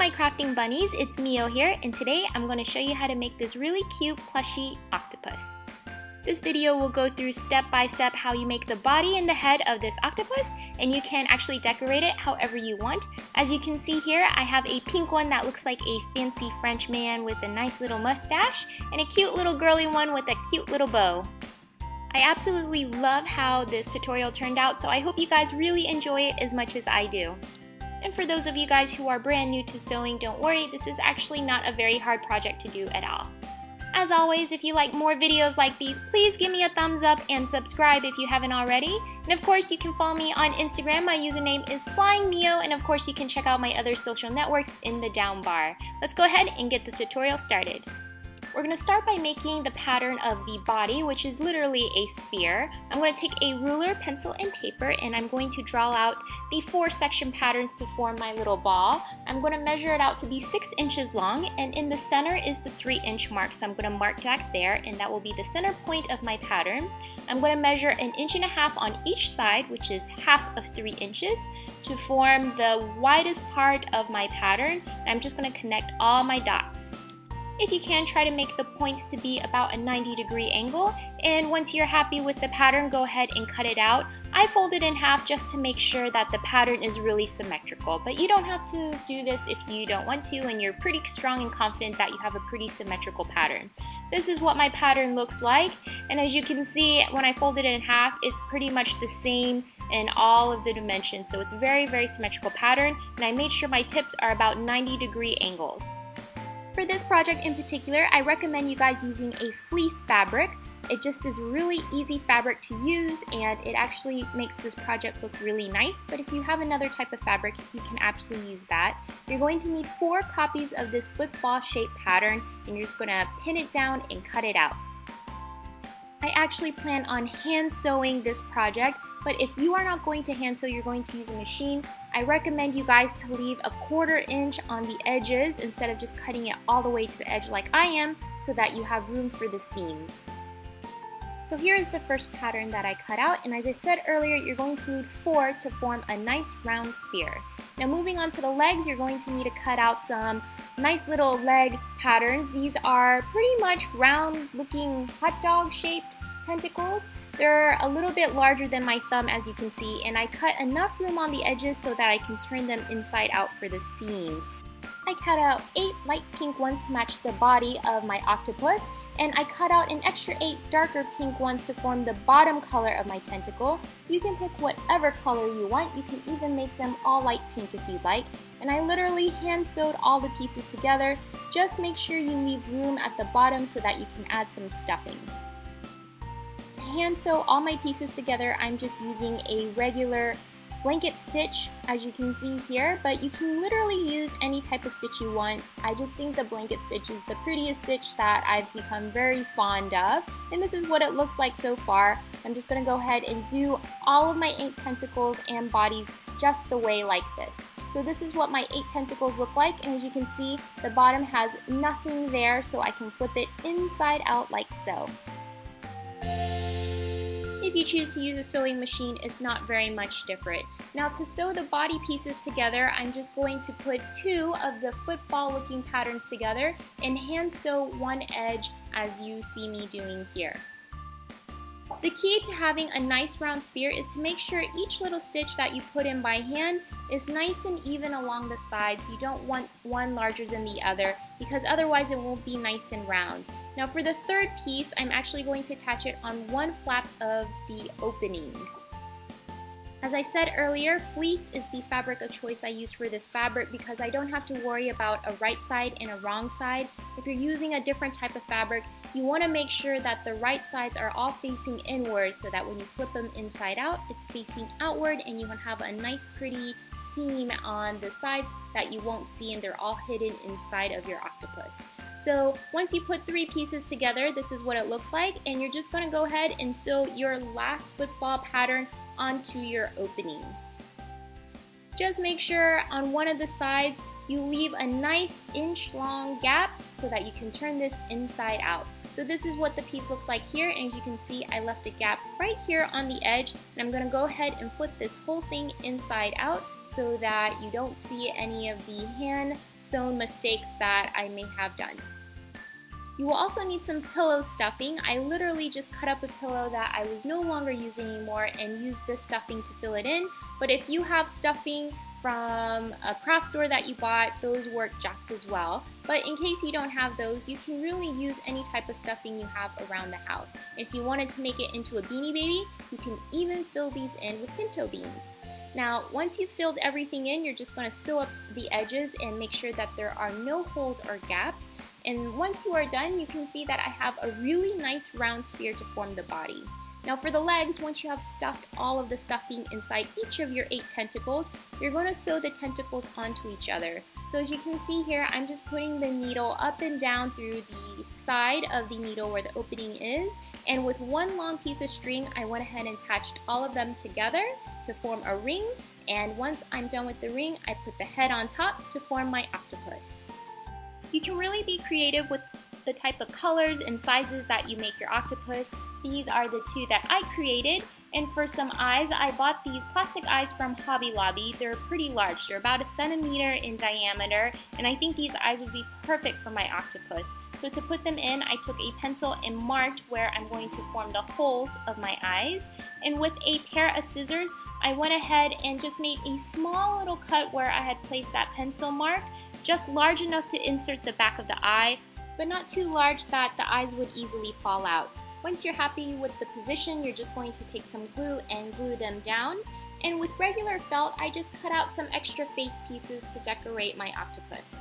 my crafting bunnies, it's Mio here, and today I'm going to show you how to make this really cute plushy octopus. This video will go through step by step how you make the body and the head of this octopus, and you can actually decorate it however you want. As you can see here, I have a pink one that looks like a fancy French man with a nice little mustache, and a cute little girly one with a cute little bow. I absolutely love how this tutorial turned out, so I hope you guys really enjoy it as much as I do. And for those of you guys who are brand new to sewing, don't worry, this is actually not a very hard project to do at all. As always, if you like more videos like these, please give me a thumbs up and subscribe if you haven't already. And of course, you can follow me on Instagram. My username is Flying Mio, and of course, you can check out my other social networks in the down bar. Let's go ahead and get this tutorial started. We're going to start by making the pattern of the body, which is literally a sphere. I'm going to take a ruler, pencil, and paper, and I'm going to draw out the four section patterns to form my little ball. I'm going to measure it out to be 6 inches long, and in the center is the 3-inch mark, so I'm going to mark that there, and that will be the center point of my pattern. I'm going to measure 1.5 inches on each side, which is half of 3 inches, to form the widest part of my pattern, and I'm just going to connect all my dots. If you can, try to make the points to be about a 90-degree angle, and once you're happy with the pattern, go ahead and cut it out. I fold it in half just to make sure that the pattern is really symmetrical, but you don't have to do this if you don't want to and you're pretty strong and confident that you have a pretty symmetrical pattern. This is what my pattern looks like, and as you can see, when I fold it in half, it's pretty much the same in all of the dimensions, so it's a very, very symmetrical pattern, and I made sure my tips are about 90-degree angles. For this project in particular, I recommend you guys using a fleece fabric. It just is really easy fabric to use, and it actually makes this project look really nice, but if you have another type of fabric, you can absolutely use that. You're going to need 4 copies of this football shaped pattern, and you're just going to pin it down and cut it out. I actually plan on hand sewing this project, but if you are not going to hand sew, you're going to use a machine. I recommend you guys to leave 1/4 inch on the edges instead of just cutting it all the way to the edge like I am, so that you have room for the seams. So here is the first pattern that I cut out, and as I said earlier, you're going to need 4 to form a nice round sphere. Now moving on to the legs, you're going to need to cut out some nice little leg patterns. These are pretty much round looking hot dog shaped tentacles. They're a little bit larger than my thumb, as you can see, and I cut enough room on the edges so that I can turn them inside out for the seam. I cut out 8 light pink ones to match the body of my octopus, and I cut out an extra 8 darker pink ones to form the bottom color of my tentacle. You can pick whatever color you want. You can even make them all light pink if you'd like. And I literally hand sewed all the pieces together. Just make sure you leave room at the bottom so that you can add some stuffing. To hand sew all my pieces together, I'm just using a regular blanket stitch, as you can see here, but you can literally use any type of stitch you want. I just think the blanket stitch is the prettiest stitch that I've become very fond of, and this is what it looks like so far. I'm just going to go ahead and do all of my 8 tentacles and bodies just the way like this. So this is what my 8 tentacles look like, and as you can see, the bottom has nothing there, so I can flip it inside out like so. If you choose to use a sewing machine, it's not very much different. Now to sew the body pieces together, I'm just going to put 2 of the football looking patterns together and hand sew one edge as you see me doing here. The key to having a nice round sphere is to make sure each little stitch that you put in by hand is nice and even along the sides. You don't want one larger than the other, because otherwise it won't be nice and round. Now for the third piece, I'm actually going to attach it on one flap of the opening. As I said earlier, fleece is the fabric of choice I used for this fabric, because I don't have to worry about a right side and a wrong side. If you're using a different type of fabric, you want to make sure that the right sides are all facing inward, so that when you flip them inside out, it's facing outward and you will have a nice pretty seam on the sides that you won't see, and they're all hidden inside of your octopus. So once you put 3 pieces together, this is what it looks like, and you're just going to go ahead and sew your last football pattern onto your opening. Just make sure on one of the sides you leave a nice inch long gap so that you can turn this inside out. So this is what the piece looks like here, and as you can see, I left a gap right here on the edge, and I'm going to go ahead and flip this whole thing inside out so that you don't see any of the hand sewn mistakes that I may have done. You will also need some pillow stuffing. I literally just cut up a pillow that I was no longer using anymore and used this stuffing to fill it in, but if you have stuffing from a craft store that you bought, those work just as well. But in case you don't have those, you can really use any type of stuffing you have around the house. If you wanted to make it into a beanie baby, you can even fill these in with pinto beans. Now, once you've filled everything in, you're just going to sew up the edges and make sure that there are no holes or gaps. And once you are done, you can see that I have a really nice round sphere to form the body. Now for the legs, once you have stuffed all of the stuffing inside each of your 8 tentacles, you're going to sew the tentacles onto each other. So as you can see here, I'm just putting the needle up and down through the side of the needle where the opening is, and with one long piece of string, I went ahead and attached all of them together to form a ring, and once I'm done with the ring, I put the head on top to form my octopus. You can really be creative with the type of colors and sizes that you make your octopus. These are the two that I created, and for some eyes, I bought these plastic eyes from Hobby Lobby. They're pretty large, they're about 1 centimeter in diameter, and I think these eyes would be perfect for my octopus. So to put them in, I took a pencil and marked where I'm going to form the holes of my eyes, and with a pair of scissors, I went ahead and just made a small little cut where I had placed that pencil mark, just large enough to insert the back of the eye, but not too large that the eyes would easily fall out. Once you're happy with the position, you're just going to take some glue and glue them down. And with regular felt, I just cut out some extra face pieces to decorate my octopus.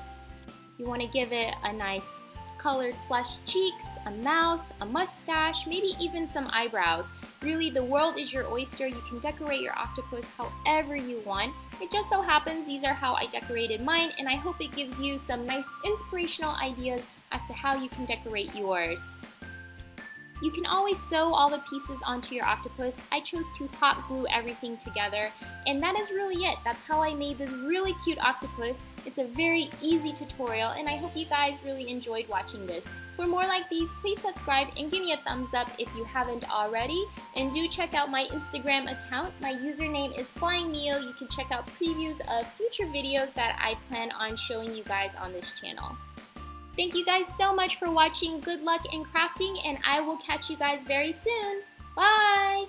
You want to give it a nice colored flushed cheeks, a mouth, a mustache, maybe even some eyebrows. Really, the world is your oyster. You can decorate your octopus however you want. It just so happens these are how I decorated mine, and I hope it gives you some nice inspirational ideas as to how you can decorate yours. You can always sew all the pieces onto your octopus. I chose to hot glue everything together, and that is really it. That's how I made this really cute octopus. It's a very easy tutorial, and I hope you guys really enjoyed watching this. For more like these, please subscribe and give me a thumbs up if you haven't already, and do check out my Instagram account. My username is Flying Mio. You can check out previews of future videos that I plan on showing you guys on this channel. Thank you guys so much for watching. Good luck in crafting, and I will catch you guys very soon. Bye!